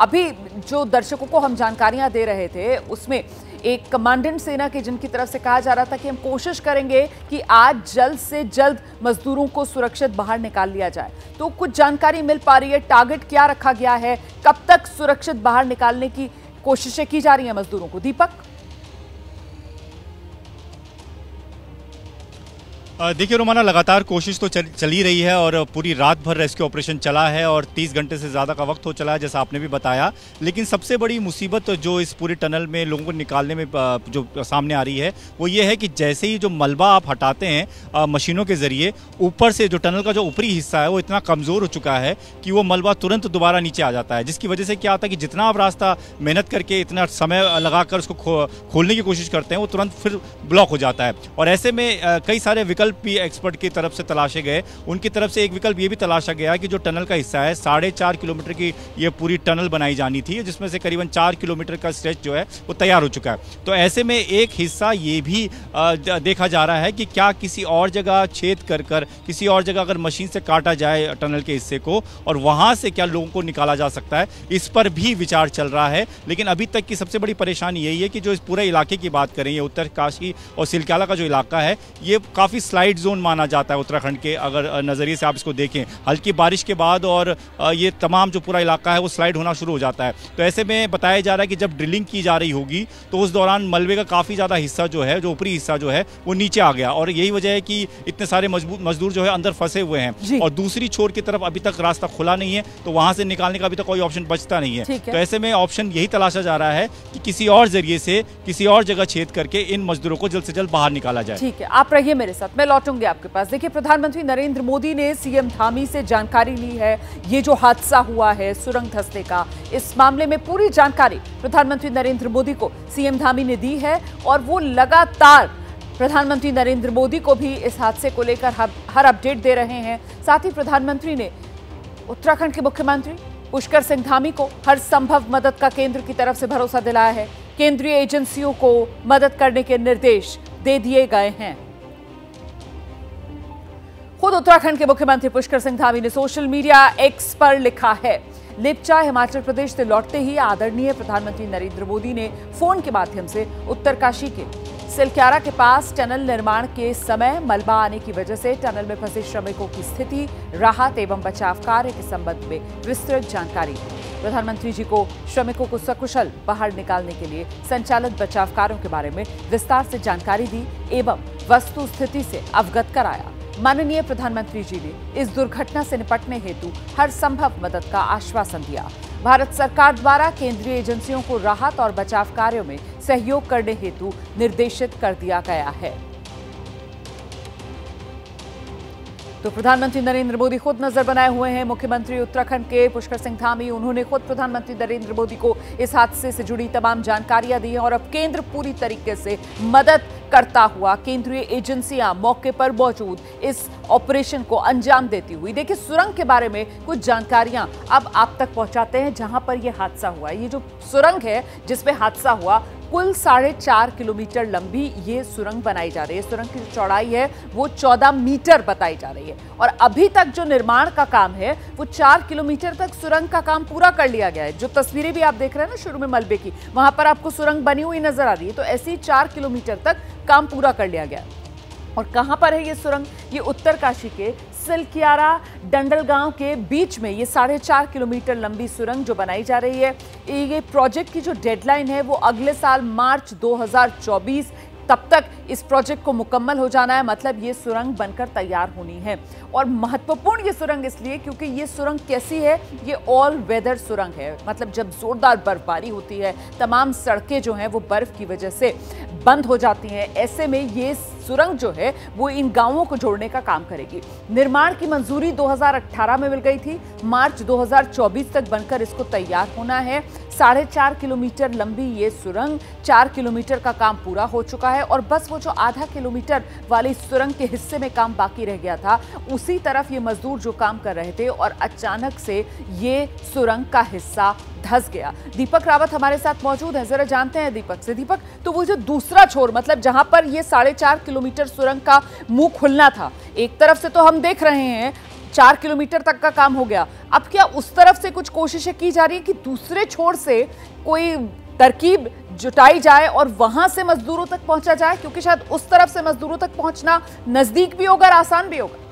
अभी जो दर्शकों को हम जानकारियां दे रहे थे उसमें एक कमांडेंट सेना के जिनकी तरफ से कहा जा रहा था कि हम कोशिश करेंगे कि आज जल्द से जल्द मजदूरों को सुरक्षित बाहर निकाल लिया जाए, तो कुछ जानकारी मिल पा रही है? टारगेट क्या रखा गया है, कब तक सुरक्षित बाहर निकालने की कोशिशें की जा रही हैं मजदूरों को? दीपक, देखिए रोमाना, लगातार कोशिश तो चली रही है और पूरी रात भर रेस्क्यू ऑपरेशन चला है और 30 घंटे से ज़्यादा का वक्त हो चला है जैसा आपने भी बताया। लेकिन सबसे बड़ी मुसीबत जो इस पूरे टनल में लोगों को निकालने में जो सामने आ रही है वो ये है कि जैसे ही जो मलबा आप हटाते हैं मशीनों के ज़रिए, ऊपर से जो टनल का जो ऊपरी हिस्सा है वो इतना कमज़ोर हो चुका है कि वो मलबा तुरंत दोबारा नीचे आ जाता है, जिसकी वजह से क्या होता है कि जितना आप रास्ता मेहनत करके इतना समय लगा कर उसको खोलने की कोशिश करते हैं वो तुरंत फिर ब्लॉक हो जाता है। और ऐसे में कई सारे विकल्प भी एक्सपर्ट की तरफ से तलाशे गए। उनकी तरफ से एक विकल्प ये भी तलाशा गया कि जो टनल का हिस्सा है 4.5 किलोमीटर की ये पूरी टनल बनाई जानी थी, जिसमें से करीबन 4 किलोमीटर का स्ट्रेच जो है वो तैयार हो चुका है। तो ऐसे में एक हिस्सा ये भी देखा जा रहा है कि क्या किसी और जगह छेद कर कर किसी और जगह अगर मशीन से काटा जाए टनल के हिस्से को और वहाँ से क्या लोगों को निकाला जा सकता है, इस पर भी विचार चल रहा है। लेकिन अभी तक की सबसे बड़ी परेशानी यही है कि जो इस पूरे इलाके की बात करें, ये उत्तरकाशी और सिलक्यारा का जो इलाका है ये काफ़ी स्लाइड जोन माना जाता है उत्तराखंड के अगर नज़रिए से आप इसको देखें। हल्की बारिश के बाद और ये तमाम जो पूरा इलाका है वो स्लाइड होना शुरू हो जाता है। तो ऐसे में बताया जा रहा है कि जब ड्रिलिंग की जा रही होगी तो उस दौरान मलबे का काफ़ी ज़्यादा हिस्सा जो है, जो ऊपरी हिस्सा जो है वो नीचे आ गया और यही वजह है कि इतने सारे मजदूर जो है अंदर फंसे हुए हैं और दूसरी छोर की तरफ अभी तक रास्ता खुला नहीं है, तो वहाँ से निकालने का अभी तक कोई ऑप्शन बचता नहीं है। तो ऐसे में ऑप्शन यही तलाशा जा रहा है कि किसी और जरिए से किसी और जगह छेद करके इन मजदूरों को जल्द से जल्द बाहर निकाला जाए। ठीक है, आप रहिए मेरे साथ, मैं लौटूंगी आपके पास। देखिए, प्रधानमंत्री नरेंद्र मोदी ने सीएम धामी से जानकारी ली है। ये जो हादसा हुआ है सुरंग धंसने का, इस मामले में पूरी जानकारी प्रधानमंत्री नरेंद्र मोदी को सीएम धामी ने दी है और वो लगातार प्रधानमंत्री नरेंद्र मोदी को भी इस हादसे को लेकर हर अपडेट दे रहे हैं। साथ ही प्रधानमंत्री ने उत्तराखंड के मुख्यमंत्री पुष्कर सिंह धामी को हर संभव मदद का केंद्र की तरफ से भरोसा दिलाया है। केंद्रीय एजेंसियों को मदद करने के निर्देश दे दिए गए हैं। खुद उत्तराखंड के मुख्यमंत्री पुष्कर सिंह धामी ने सोशल मीडिया एक्स पर लिखा है, लेपचा हिमाचल प्रदेश से लौटते ही आदरणीय प्रधानमंत्री नरेंद्र मोदी ने फोन के माध्यम से उत्तरकाशी के सिलक्यारा के पास टनल निर्माण के समय मलबा आने की वजह से टनल में फंसे श्रमिकों की स्थिति, राहत एवं बचाव कार्य के संबंध में विस्तृत जानकारी दी। प्रधानमंत्री जी को श्रमिकों को सकुशल बाहर निकालने के लिए संचालित बचाव कार्यों के बारे में विस्तार से जानकारी दी एवं वस्तु स्थिति से अवगत कराया। माननीय प्रधानमंत्री जी ने इस दुर्घटना से निपटने हेतु हर संभव मदद का आश्वासन दिया। भारत सरकार द्वारा केंद्रीय एजेंसियों को राहत और बचाव कार्यों में सहयोग करने हेतु निर्देशित कर दिया गया है। तो प्रधानमंत्री नरेंद्र मोदी खुद नजर बनाए हुए हैं। मुख्यमंत्री उत्तराखंड के पुष्कर सिंह धामी, उन्होंने खुद प्रधानमंत्री नरेंद्र मोदी को इस हादसे से जुड़ी तमाम जानकारियां दी हैं और अब केंद्र पूरी तरीके से मदद करता हुआ, केंद्रीय एजेंसियां मौके पर मौजूद, इस ऑपरेशन को अंजाम देती हुई। देखिए, सुरंग के बारे में कुछ जानकारियां अब आप तक पहुंचाते हैं जहां पर यह हादसा हुआ। ये जो सुरंग है जिसमें हादसा हुआ, कुल 4.5 किलोमीटर लंबी ये सुरंग बनाई जा रही है। सुरंग की चौड़ाई है वो 14 मीटर बताई जा रही है और अभी तक जो निर्माण का काम है वो 4 किलोमीटर तक सुरंग का काम पूरा कर लिया गया है। जो तस्वीरें भी आप देख रहे हैं ना शुरू में मलबे की, वहां पर आपको सुरंग बनी हुई नजर आ रही है। तो ऐसे ही 4 किलोमीटर तक काम पूरा कर लिया गया है। और कहाँ पर है ये सुरंग? ये उत्तरकाशी के सिलक्यारा डंडलगांव के बीच में ये 4.5 किलोमीटर लंबी सुरंग जो बनाई जा रही है, ये प्रोजेक्ट की जो डेडलाइन है वो अगले साल मार्च 2024, तब तक इस प्रोजेक्ट को मुकम्मल हो जाना है। मतलब ये सुरंग बनकर तैयार होनी है। और महत्वपूर्ण ये सुरंग इसलिए क्योंकि ये सुरंग कैसी है, ये ऑल वेदर सुरंग है। मतलब जब जोरदार बर्फबारी होती है, तमाम सड़कें जो हैं वो बर्फ की वजह से बंद हो जाती हैं, ऐसे में ये सुरंग जो है वो इन गांवों को जोड़ने का काम करेगी। निर्माण की मंजूरी 2018 में मिल गई थी, मार्च 2024 तक बनकर इसको तैयार होना है। 4.5 किलोमीटर लंबी ये सुरंग, 4 किलोमीटर का काम पूरा हो चुका है और बस वो जो आधा किलोमीटर वाली सुरंग के हिस्से में काम बाकी रह गया था, उसी तरफ ये मजदूर जो काम कर रहे थे और अचानक से ये सुरंग का हिस्सा धंस गया। दीपक रावत हमारे साथ मौजूद है, जरा जानते हैं दीपक से। दीपक, तो वो जो दूसरा छोर, मतलब जहां पर ये 4.5 किलोमीटर सुरंग का मुंह खुलना था, एक तरफ से तो हम देख रहे हैं 4 किलोमीटर तक का काम हो गया। अब क्या उस तरफ से कुछ कोशिशें की जा रही है कि दूसरे छोर से कोई तरकीब जुटाई जाए और वहां से मजदूरों तक पहुंचा जाए, क्योंकि शायद उस तरफ से मजदूरों तक पहुंचना नजदीक भी होगा और आसान भी होगा।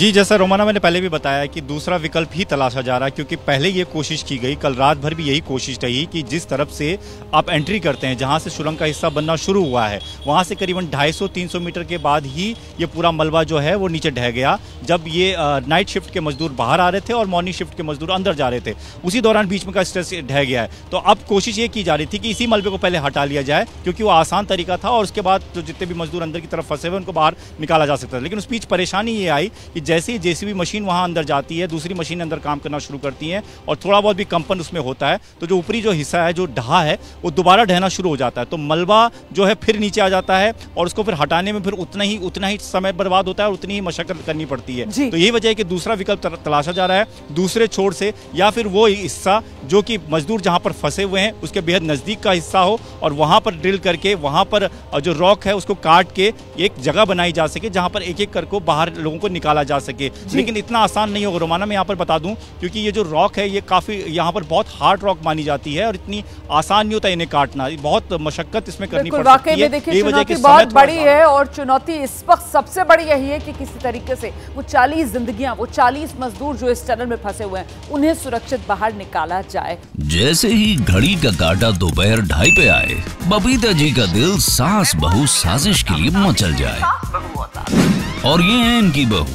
जी, जैसा रोमाना मैंने पहले भी बताया कि दूसरा विकल्प ही तलाशा जा रहा है, क्योंकि पहले ये कोशिश की गई, कल रात भर भी यही कोशिश रही कि जिस तरफ से आप एंट्री करते हैं, जहां से सुरंग का हिस्सा बनना शुरू हुआ है, वहां से करीबन 250-300 मीटर के बाद ही ये पूरा मलबा जो है वो नीचे ढह गया। जब ये नाइट शिफ्ट के मजदूर बाहर आ रहे थे और मॉर्निंग शिफ्ट के मजदूर अंदर जा रहे थे, उसी दौरान बीच में का स्ट्रेस ढह गया है। तो अब कोशिश ये की जा रही थी कि इसी मलबे को पहले हटा लिया जाए, क्योंकि वो आसान तरीका था, और उसके बाद जो जितने भी मजदूर अंदर की तरफ फंसे हुए उनको बाहर निकाला जा सकता था। लेकिन उस बीच परेशानी ये आई कि जैसे ही जेसीबी मशीन वहां अंदर जाती है, दूसरी मशीन अंदर काम करना शुरू करती है और थोड़ा बहुत भी कंपन उसमें होता है, तो जो ऊपरी जो हिस्सा है, जो ढहा है, वो दोबारा ढहना शुरू हो जाता है। तो मलबा जो है फिर नीचे आ जाता है और उसको फिर हटाने में फिर उतना ही समय बर्बाद होता है और उतनी ही मशक्कत करनी पड़ती है। तो यही वजह है कि दूसरा विकल्प तलाशा जा रहा है, दूसरे छोर से, या फिर वो हिस्सा जो कि मजदूर जहां पर फंसे हुए हैं उसके बेहद नजदीक का हिस्सा हो और वहां पर ड्रिल करके, वहां पर जो रॉक है उसको काट के एक जगह बनाई जा सके जहां पर एक एक करके बाहर लोगों को निकाला जा सके। लेकिन इतना आसान नहीं होगा रोमाना, मैं यहाँ पर बता दूं, क्योंकि ये जो रॉक है ये काफी यहाँ पर बहुत हार्ड रॉक मानी जाती है और इतनी आसान नहीं होता इन्हें काटना, बहुत मशक्कत इसमें करनी पड़ती है। देखिए, चुनौती बहुत बड़ी है और चुनौती इस वक्त सबसे बड़ी यही है कि किसी तरीके से वो 40 जिंदगियां, वो 40 मजदूर जो इस टनल में फंसे हुए हैं, उन्हें सुरक्षित बाहर निकाला जाए। जैसे ही घड़ी का काटा दोपहर 2:30 पे आए, बबीता जी का दिल सास बहू साजिश के लिए मचल जाए। और ये है इनकी बहू,